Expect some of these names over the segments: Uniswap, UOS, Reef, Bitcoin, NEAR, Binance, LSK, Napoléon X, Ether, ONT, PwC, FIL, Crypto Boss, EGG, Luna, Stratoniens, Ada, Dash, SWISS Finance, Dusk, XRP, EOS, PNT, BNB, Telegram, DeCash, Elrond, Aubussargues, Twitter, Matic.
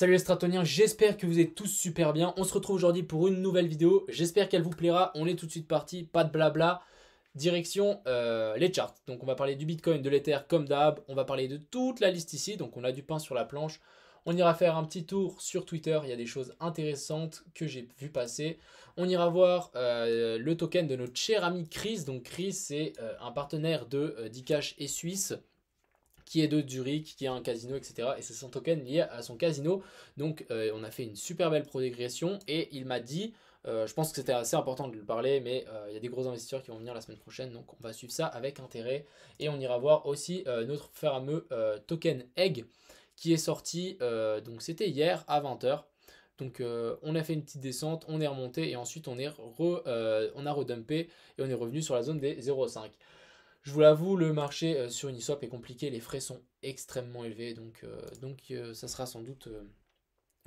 Salut les Stratoniens, j'espère que vous êtes tous super bien. On se retrouve aujourd'hui pour une nouvelle vidéo. J'espère qu'elle vous plaira. On est tout de suite parti, pas de blabla. Direction les charts. Donc on va parler du Bitcoin, de l'Ether comme d'hab. On va parler de toute la liste ici. Donc on a du pain sur la planche. On ira faire un petit tour sur Twitter. Il y a des choses intéressantes que j'ai vu passer. On ira voir le token de notre cher ami Chris. Donc Chris, c'est un partenaire de DeCash et SWISS, qui est de Zurich, qui a un casino, etc. Et c'est son token lié à son casino. Donc, on a fait une super belle progression. Et il m'a dit, je pense que c'était assez important de lui parler, mais il y a des gros investisseurs qui vont venir la semaine prochaine. Donc, on va suivre ça avec intérêt. Et on ira voir aussi notre fameux token EGG qui est sorti. Donc, c'était hier à 20 h. Donc, on a fait une petite descente, on est remonté et ensuite, on a redumpé et on est revenu sur la zone des 0,5. Je vous l'avoue, le marché sur Uniswap est compliqué, les frais sont extrêmement élevés, donc ça sera sans doute...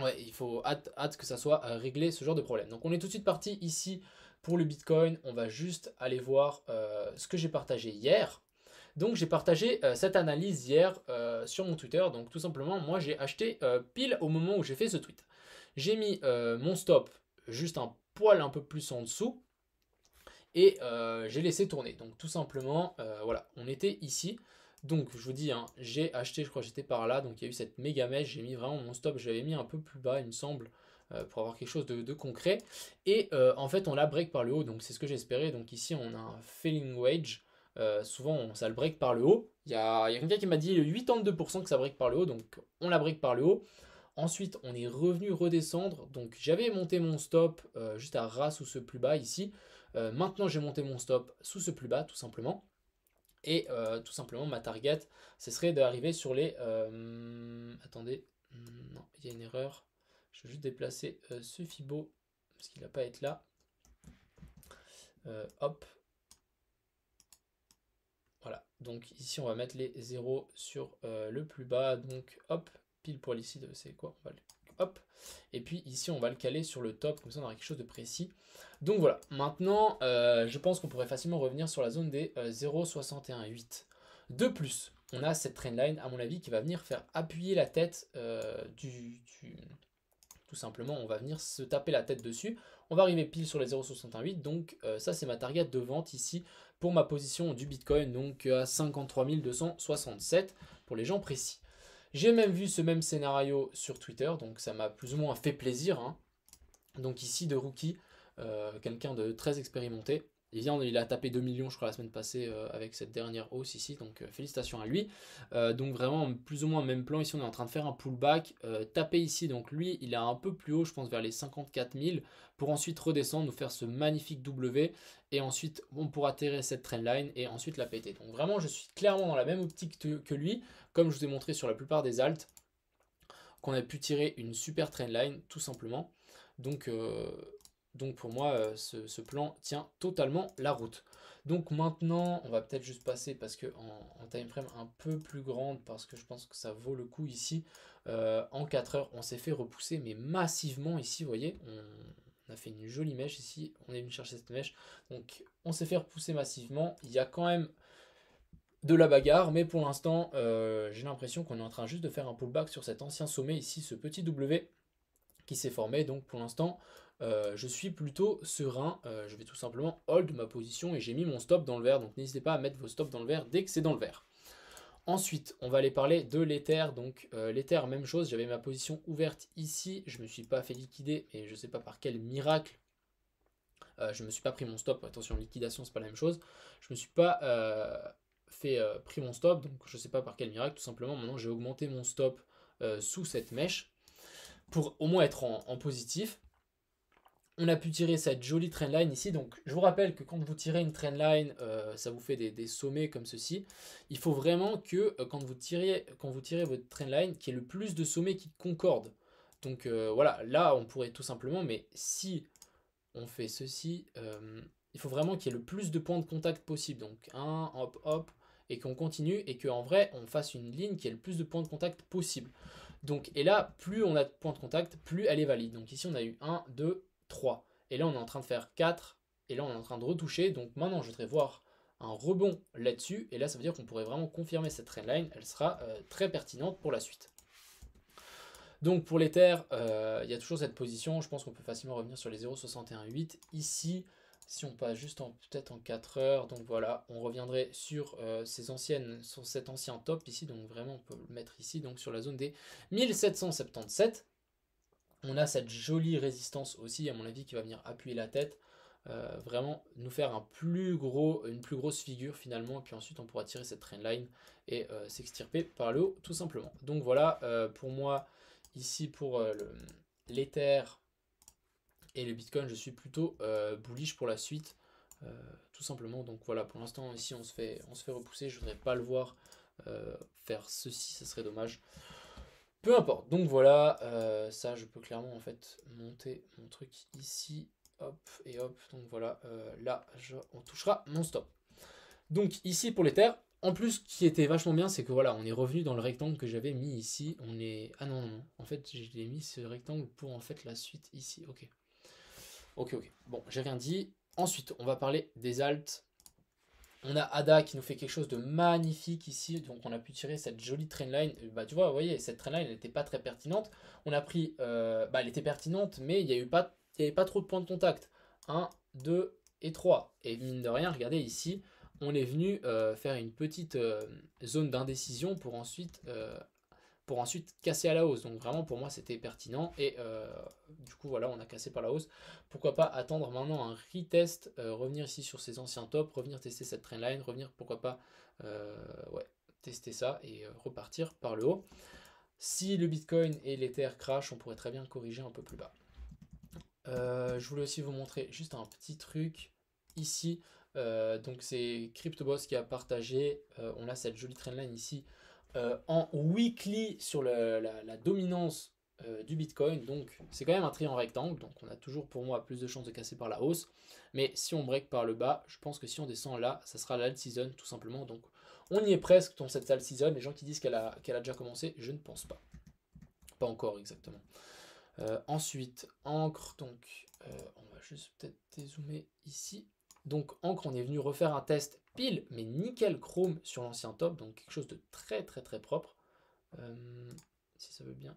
ouais, il faut hâte que ça soit réglé ce genre de problème. Donc on est tout de suite parti ici pour le Bitcoin, on va juste aller voir ce que j'ai partagé hier. Donc j'ai partagé cette analyse hier sur mon Twitter, donc tout simplement moi j'ai acheté pile au moment où j'ai fait ce tweet. J'ai mis mon stop juste un poil un peu plus en dessous, et j'ai laissé tourner. Donc tout simplement, voilà, on était ici. Donc je vous dis, hein, j'ai acheté, je crois que j'étais par là. Donc il y a eu cette méga mèche, j'ai mis vraiment mon stop, j'avais mis un peu plus bas il me semble, pour avoir quelque chose de concret. Et en fait on la break par le haut, donc c'est ce que j'espérais. Donc ici on a un falling wedge, souvent ça le break par le haut. Il y a quelqu'un qui m'a dit 82% que ça break par le haut, donc on la break par le haut. Ensuite on est revenu redescendre, donc j'avais monté mon stop juste à ras sous ce plus bas ici. Maintenant, j'ai monté mon stop sous ce plus bas, tout simplement. Et tout simplement, ma target, ce serait d'arriver sur les... attendez, non, il y a une erreur. Je vais juste déplacer ce Fibo, parce qu'il n'a pas à être là. Hop. Voilà, donc ici, on va mettre les 0 sur le plus bas. Donc, hop, pile poil ici, c'est quoi? On va le... Hop. Et puis ici, on va le caler sur le top, comme ça on aura quelque chose de précis. Donc voilà, maintenant, je pense qu'on pourrait facilement revenir sur la zone des 0,618. De plus, on a cette trendline, à mon avis, qui va venir faire appuyer la tête Tout simplement, on va venir se taper la tête dessus. On va arriver pile sur les 0,618. Donc ça, c'est ma target de vente ici pour ma position du Bitcoin, donc à 53 267 pour les gens précis. J'ai même vu ce même scénario sur Twitter, donc ça m'a plus ou moins fait plaisir. Hein. Donc ici, de rookie, quelqu'un de très expérimenté. Il a tapé 2 millions, je crois, la semaine passée avec cette dernière hausse ici. Donc félicitations à lui. Donc vraiment, plus ou moins même plan. Ici, on est en train de faire un pullback. Taper ici, donc lui, il est un peu plus haut, je pense, vers les 54 000. Pour ensuite redescendre, nous faire ce magnifique W. Et ensuite, on pourra atterrir cette trendline et ensuite la péter. Donc vraiment, je suis clairement dans la même optique que lui. Comme je vous ai montré sur la plupart des alts, qu'on a pu tirer une super trendline, tout simplement. Donc pour moi, ce plan tient totalement la route. Donc maintenant, on va peut-être juste passer parce que en time frame un peu plus grande, parce que je pense que ça vaut le coup ici. En 4 heures, on s'est fait repousser, mais massivement ici, vous voyez, on a fait une jolie mèche ici. On est venu chercher cette mèche. Donc on s'est fait repousser massivement. Il y a quand même de la bagarre, mais pour l'instant, j'ai l'impression qu'on est en train juste de faire un pullback sur cet ancien sommet ici, ce petit W qui s'est formé. Donc pour l'instant... je suis plutôt serein, je vais tout simplement hold ma position et j'ai mis mon stop dans le vert, donc n'hésitez pas à mettre vos stops dans le vert dès que c'est dans le vert. Ensuite, on va aller parler de l'Ether, donc l'Ether, même chose, j'avais ma position ouverte ici, je ne me suis pas fait liquider et je ne sais pas par quel miracle, je ne me suis pas pris mon stop, attention liquidation c'est pas la même chose, je ne me suis pas pris mon stop, donc je ne sais pas par quel miracle, tout simplement maintenant j'ai augmenté mon stop sous cette mèche pour au moins être en positif. On a pu tirer cette jolie trendline ici. Donc, je vous rappelle que quand vous tirez une trendline, ça vous fait des sommets comme ceci. Il faut vraiment que quand vous tirez votre trendline, qu'il y ait le plus de sommets qui concordent. Donc, voilà. Là, on pourrait tout simplement, mais si on fait ceci, il faut vraiment qu'il y ait le plus de points de contact possible. Donc, un, hop, hop, et qu'on continue et qu'en vrai, on fasse une ligne qui ait le plus de points de contact possible. Donc, et là, plus on a de points de contact, plus elle est valide. Donc, ici, on a eu 1, 2, 3. Et là, on est en train de faire 4. Et là, on est en train de retoucher. Donc maintenant, je voudrais voir un rebond là-dessus. Et là, ça veut dire qu'on pourrait vraiment confirmer cette trendline. Elle sera très pertinente pour la suite. Donc pour l'Ether, il y a toujours cette position. Je pense qu'on peut facilement revenir sur les 0,618 ici. Si on passe juste peut-être en 4 heures, donc voilà, on reviendrait sur cet ancien top ici, donc vraiment on peut le mettre ici, donc sur la zone des 1777. On a cette jolie résistance aussi, à mon avis, qui va venir appuyer la tête, vraiment nous faire une plus grosse figure finalement, et puis ensuite on pourra tirer cette trendline et s'extirper par le haut tout simplement. Donc voilà, pour moi, ici pour l'Ether et le Bitcoin, je suis plutôt bullish pour la suite, tout simplement. Donc voilà, pour l'instant ici on se fait repousser. Je ne voudrais pas le voir faire ceci, ça serait dommage. Peu importe. Donc voilà, ça je peux clairement en fait monter mon truc ici, hop et hop. Donc voilà, là on touchera mon stop. Donc ici pour l'Ether, en plus ce qui était vachement bien, c'est que voilà, on est revenu dans le rectangle que j'avais mis ici. On est ah non, en fait j'ai mis ce rectangle pour en fait la suite ici. Ok. Bon, j'ai rien dit. Ensuite, on va parler des alts. On a Ada qui nous fait quelque chose de magnifique ici. Donc, on a pu tirer cette jolie trendline. Bah, tu vois, vous voyez, cette trendline, elle n'était pas très pertinente. On a pris... elle était pertinente, mais il n'y avait pas trop de points de contact. 1, 2 et 3. Et mine de rien, regardez ici, on est venu faire une petite zone d'indécision pour ensuite casser à la hausse. Donc vraiment pour moi c'était pertinent et du coup voilà, on a cassé par la hausse. Pourquoi pas attendre maintenant un retest, revenir ici sur ces anciens tops, revenir tester cette trendline, revenir pourquoi pas tester ça et repartir par le haut. Si le Bitcoin et l'Ether crashent, on pourrait très bien corriger un peu plus bas. Je voulais aussi vous montrer juste un petit truc ici. Donc c'est Crypto Boss qui a partagé, on a cette jolie trendline ici. En weekly sur la dominance du Bitcoin, donc c'est quand même un triangle rectangle, donc on a toujours pour moi plus de chances de casser par la hausse, mais si on break par le bas, je pense que si on descend là, ça sera l'alt season tout simplement, donc on y est presque dans cette alt season. Les gens qui disent qu'elle a déjà commencé, je ne pense pas, pas encore exactement. Ensuite, Ancre, donc on va juste peut-être dézoomer ici. Donc Ancre, on est venu refaire un test pile, mais nickel chrome sur l'ancien top, donc quelque chose de très propre, si ça veut bien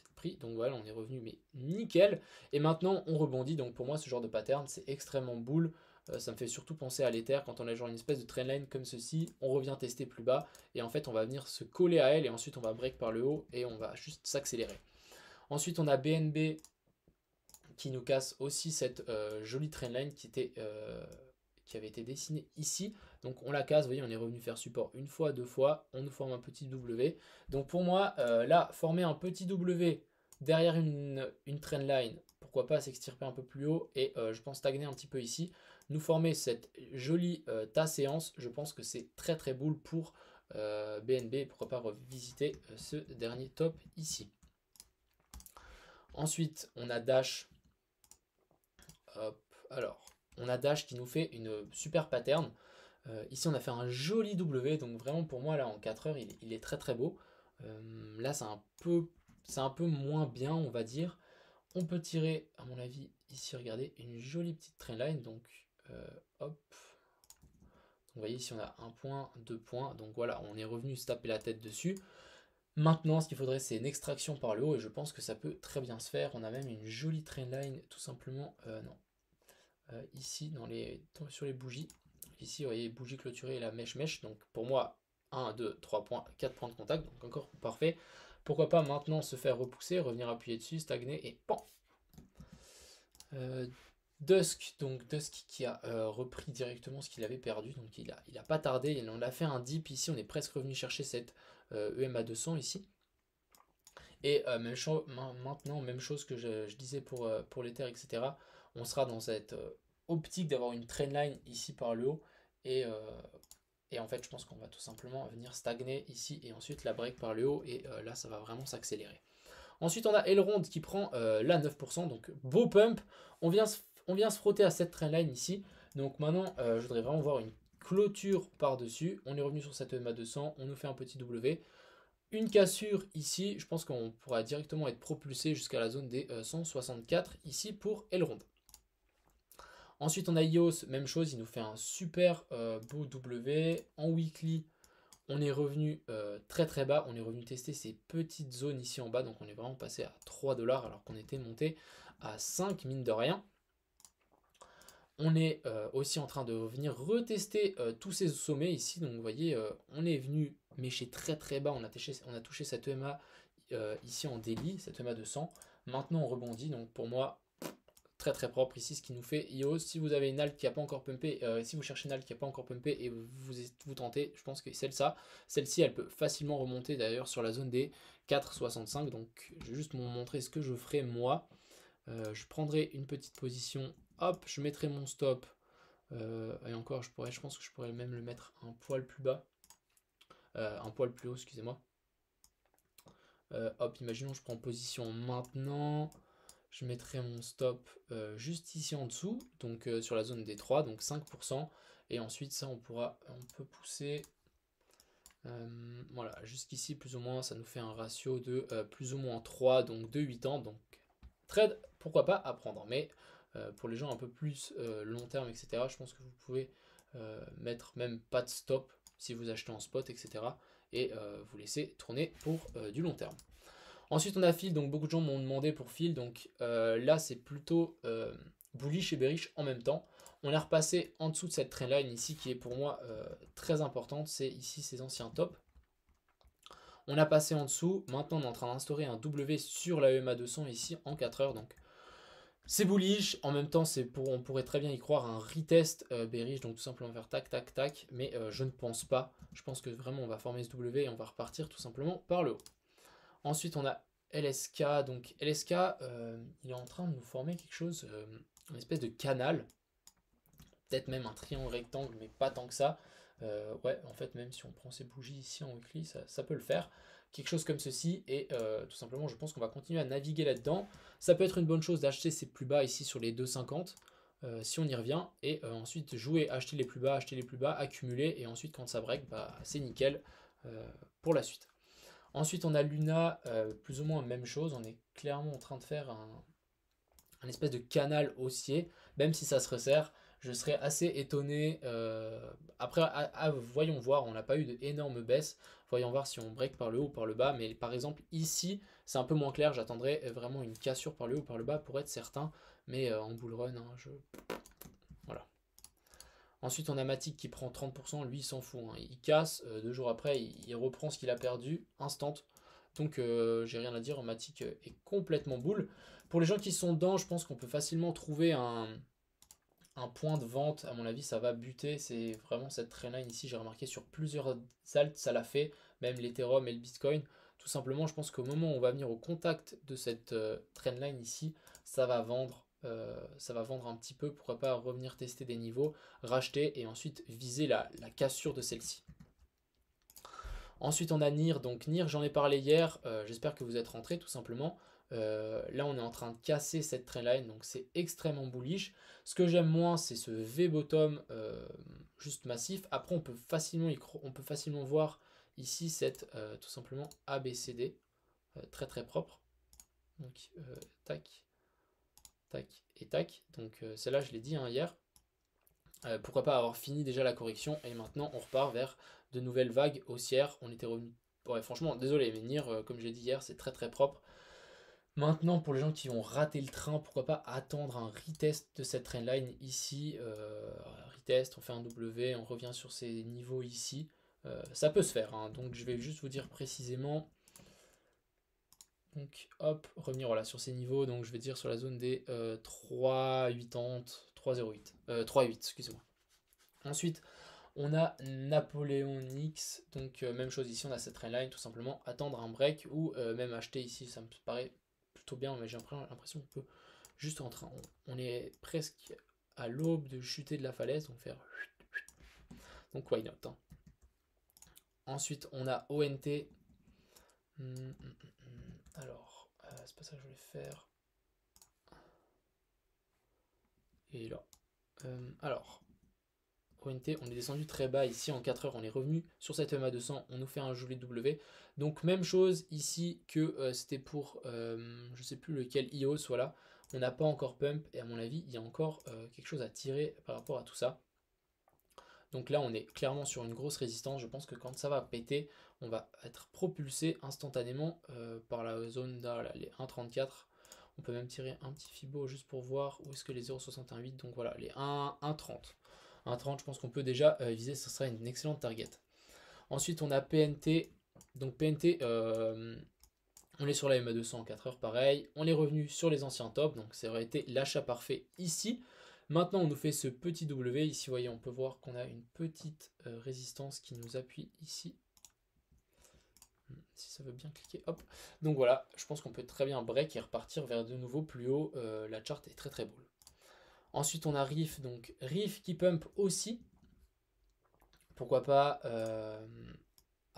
être pris. Donc voilà, on est revenu mais nickel, et maintenant on rebondit. Donc pour moi ce genre de pattern c'est extrêmement bull, ça me fait surtout penser à l'Ether quand on a genre une espèce de trendline comme ceci, on revient tester plus bas, et en fait on va venir se coller à elle, et ensuite on va break par le haut, et on va juste s'accélérer. Ensuite on a BNB qui nous casse aussi cette jolie trendline qui avait été dessinée ici. Donc on la casse, vous voyez, on est revenu faire support une fois, deux fois, on nous forme un petit W. Donc pour moi, là, former un petit W derrière une trendline, pourquoi pas s'extirper un peu plus haut, et je pense stagner un petit peu ici, nous former cette jolie ta séance, je pense que c'est très boule pour BNB, pourquoi pas revisiter ce dernier top ici. Ensuite, on a Dash. Hop, alors, on a Dash qui nous fait une super pattern. Ici, on a fait un joli W. Donc, vraiment, pour moi, là, en 4 heures, il est très beau. Là, c'est un peu moins bien, on va dire. On peut tirer, à mon avis, ici, regardez, une jolie petite trendline. Donc, hop. Vous voyez, ici, on a un point, deux points. Donc, voilà, on est revenu se taper la tête dessus. Maintenant, ce qu'il faudrait, c'est une extraction par le haut, et je pense que ça peut très bien se faire. On a même une jolie trendline, tout simplement, ici, sur les bougies. Ici, vous voyez, bougie clôturée et la mèche. Donc, pour moi, 1, 2, 3 points, 4 points de contact, donc encore parfait. Pourquoi pas maintenant se faire repousser, revenir appuyer dessus, stagner, et pan. Dusk, donc Dusk qui a repris directement ce qu'il avait perdu, donc il a pas tardé, il en a fait un dip ici, on est presque revenu chercher cette EMA 200 ici. Et même chose que je disais pour l'Ether, etc. On sera dans cette optique d'avoir une trendline ici par le haut, et en fait je pense qu'on va tout simplement venir stagner ici, et ensuite la break par le haut, et là ça va vraiment s'accélérer. Ensuite on a Elrond qui prend la 9%, donc beau pump, on vient se frotter à cette trendline ici. Donc maintenant, je voudrais vraiment voir une clôture par-dessus. On est revenu sur cette EMA 200. On nous fait un petit W. Une cassure ici. Je pense qu'on pourra directement être propulsé jusqu'à la zone des 164 ici pour Elrond. Ensuite, on a EOS. Même chose. Il nous fait un super beau W. En weekly, on est revenu très très bas, on est revenu tester ces petites zones ici en bas, donc on est vraiment passé à 3 $ alors qu'on était monté à 5 mine de rien. On est aussi en train de venir retester tous ces sommets ici, donc vous voyez on est venu mécher très très bas, on a touché cette EMA ici en daily, cette EMA de 100, maintenant on rebondit, donc pour moi très très propre ici ce qui nous fait EOS. Si vous avez une alt qui n'a pas encore pumpé, si vous cherchez une alt qui n'a pas encore pumpé et vous tentez, je pense que celle-ci elle peut facilement remonter d'ailleurs sur la zone des 4,65, donc je vais juste vous montrer ce que je ferai moi. Je prendrai une petite position, hop, je mettrai mon stop, et encore je pense que je pourrais même le mettre un poil plus bas, un poil plus haut, excusez-moi. Hop, imaginons je prends position maintenant, je mettrai mon stop juste ici en dessous, donc sur la zone des 3, donc 5%, et ensuite ça on peut pousser voilà, jusqu'ici plus ou moins, ça nous fait un ratio de plus ou moins 3, donc de 8 ans, donc trade, pourquoi pas à prendre, mais pour les gens un peu plus long terme, etc., je pense que vous pouvez mettre même pas de stop si vous achetez en spot, etc., et vous laisser tourner pour du long terme. Ensuite, on a FIL, donc beaucoup de gens m'ont demandé pour FIL, donc là, c'est plutôt bullish et bearish en même temps. On est repassé en dessous de cette trendline ici, qui est pour moi très importante, c'est ici ces anciens tops. On a passé en dessous, maintenant on est en train d'instaurer un W sur la EMA 200 ici en 4 heures, donc c'est bullish, en même temps on pourrait très bien y croire un retest bearish, donc tout simplement faire tac tac tac, mais je ne pense pas, je pense que vraiment on va former ce W et on va repartir tout simplement par le haut. Ensuite on a LSK, donc LSK il est en train de nous former quelque chose, une espèce de canal, peut-être même un triangle rectangle mais pas tant que ça. Ouais, en fait, même si on prend ces bougies ici en weekly, ça peut le faire. Quelque chose comme ceci, et tout simplement, je pense qu'on va continuer à naviguer là-dedans. Ça peut être une bonne chose d'acheter ces plus bas ici sur les 2,50, si on y revient, et ensuite jouer, acheter les plus bas, accumuler, et ensuite quand ça break, bah, c'est nickel pour la suite. Ensuite, on a Luna, plus ou moins la même chose, on est clairement en train de faire un espèce de canal haussier, même si ça se resserre. Je serais assez étonné, après voyons voir, on n'a pas eu d'énormes baisses, voyons voir si on break par le haut ou par le bas, mais par exemple ici c'est un peu moins clair, j'attendrai vraiment une cassure par le haut ou par le bas pour être certain, mais en bull run, hein, voilà. Ensuite on a Matic qui prend 30%, lui il s'en fout, hein. Il casse, 2 jours après il reprend ce qu'il a perdu, instant. Donc j'ai rien à dire, Matic est complètement bull. Pour les gens qui sont dedans, je pense qu'on peut facilement trouver un point de vente, à mon avis, ça va buter. C'est vraiment cette trendline ici. J'ai remarqué sur plusieurs alts, ça l'a fait, même l'Ethereum et le Bitcoin. Tout simplement, je pense qu'au moment où on va venir au contact de cette trendline ici, ça va vendre un petit peu. Pourquoi pas revenir tester des niveaux, racheter et ensuite viser la cassure de celle-ci. Ensuite, on a NEAR. Donc NEAR, j'en ai parlé hier. J'espère que vous êtes rentrés, tout simplement. Là on est en train de casser cette trendline, donc c'est extrêmement bullish. Ce que j'aime moins, c'est ce V bottom juste massif. Après on peut facilement voir ici cette tout simplement ABCD très très propre, donc tac tac et tac, donc celle-là je l'ai dit hein, hier. Pourquoi pas avoir fini déjà la correction et maintenant on repart vers de nouvelles vagues haussières. On était revenu, ouais, franchement désolé, mais NEAR comme j'ai dit hier, c'est très très propre. Maintenant, pour les gens qui ont raté le train, pourquoi pas attendre un retest de cette trendline ici. Retest, on fait un W, on revient sur ces niveaux ici. Ça peut se faire, hein. Donc je vais juste vous dire précisément. Donc hop, revenir voilà, sur ces niveaux. Donc je vais dire sur la zone des 3,80, 3,08. 3,8, excusez-moi. Ensuite, on a Napoléon X, donc même chose ici, on a cette trendline, tout simplement attendre un break ou même acheter ici, ça me paraît plutôt bien, mais j'ai l'impression qu'on peut juste en train, on est presque à l'aube de chuter de la falaise, donc faire, donc why not, hein. Ensuite on a ONT, alors c'est pas ça que je voulais faire, et là, alors, ONT, on est descendu très bas ici en 4 heures, on est revenu sur cette EMA 200, on nous fait un joli W. Donc même chose ici que c'était pour, je sais plus lequel, EOS, voilà. On n'a pas encore pump et à mon avis, il y a encore quelque chose à tirer par rapport à tout ça. Donc là, on est clairement sur une grosse résistance. Je pense que quand ça va péter, on va être propulsé instantanément par la zone là, les 1,34. On peut même tirer un petit Fibo juste pour voir où est-ce que les 0,618. Donc voilà, les 1,30. 1,30, je pense qu'on peut déjà viser. Ce sera une excellente target. Ensuite, on a PNT. Donc PNT, on est sur la MA200 en 4 heures, pareil. On est revenu sur les anciens tops. Donc ça aurait été l'achat parfait ici. Maintenant, on nous fait ce petit W. Ici, vous voyez, on peut voir qu'on a une petite résistance qui nous appuie ici. Si ça veut bien cliquer, hop. Donc voilà, je pense qu'on peut très bien break et repartir vers de nouveau plus haut. La charte est très très belle. Ensuite, on a Reef. Donc Reef qui pump aussi. Pourquoi pas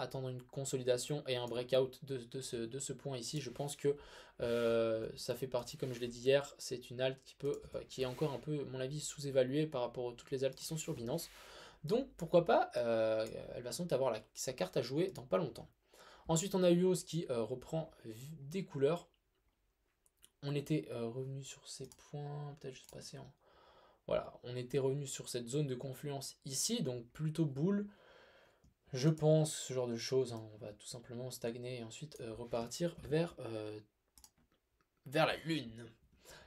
attendre une consolidation et un breakout de ce point ici. Je pense que ça fait partie, comme je l'ai dit hier, c'est une alt qui est encore un peu, à mon avis, sous-évaluée par rapport à toutes les altes qui sont sur Binance. Donc pourquoi pas, elle va sans doute avoir sa carte à jouer dans pas longtemps. Ensuite, on a UOS qui reprend des couleurs. On était revenu sur ces points, peut-être juste passer en... Voilà, on était revenu sur cette zone de confluence ici, donc plutôt boule. Je pense, ce genre de choses, hein, on va tout simplement stagner et ensuite repartir vers la lune.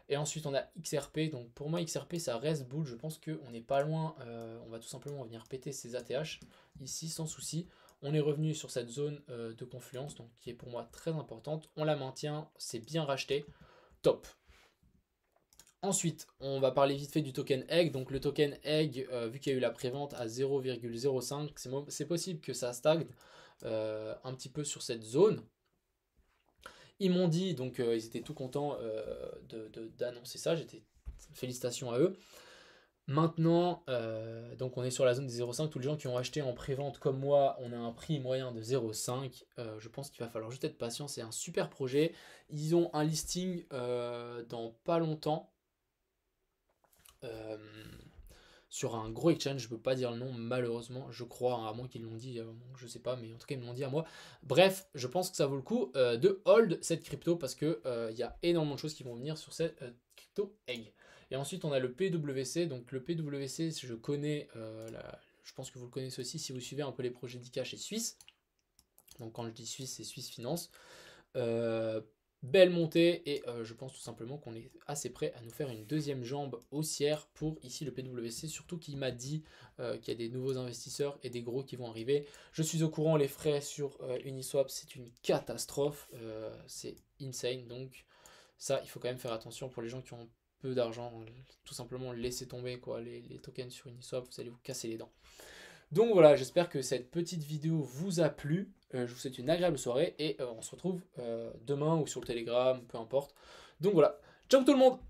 Et ensuite, on a XRP. Donc pour moi, XRP, ça reste boule. Je pense qu'on n'est pas loin. On va tout simplement venir péter ces ATH ici, sans souci. On est revenu sur cette zone de confluence, donc qui est pour moi très importante. On la maintient, c'est bien racheté. Top. Ensuite, on va parler vite fait du token EGG. Donc le token EGG, vu qu'il y a eu la prévente à 0,05, c'est possible que ça stagne un petit peu sur cette zone. Ils m'ont dit, donc ils étaient tout contents d'annoncer ça. Félicitations à eux. Maintenant, donc on est sur la zone des 0,5. Tous les gens qui ont acheté en prévente comme moi, on a un prix moyen de 0,5. Je pense qu'il va falloir juste être patient. C'est un super projet. Ils ont un listing dans pas longtemps. Sur un gros exchange, je peux pas dire le nom malheureusement, je crois, hein, à moins qu'ils l'ont dit, je sais pas, mais en tout cas ils me l'ont dit à moi. Bref, je pense que ça vaut le coup de hold cette crypto parce que y a énormément de choses qui vont venir sur cette crypto EGG. Et ensuite on a le PwC, donc le PwC, je connais, je pense que vous le connaissez aussi si vous suivez un peu les projets DeCash et SWISS. Donc quand je dis SWISS, c'est SWISS Finance. Belle montée et je pense tout simplement qu'on est assez prêt à nous faire une deuxième jambe haussière pour ici le PwC, surtout qu'il m'a dit qu'il y a des nouveaux investisseurs et des gros qui vont arriver. Je suis au courant, les frais sur Uniswap, c'est une catastrophe, c'est insane. Donc ça, il faut quand même faire attention pour les gens qui ont peu d'argent, tout simplement laissez tomber quoi, les tokens sur Uniswap, vous allez vous casser les dents. Donc voilà, j'espère que cette petite vidéo vous a plu. Je vous souhaite une agréable soirée et on se retrouve demain ou sur le Telegram, peu importe. Donc voilà, ciao tout le monde!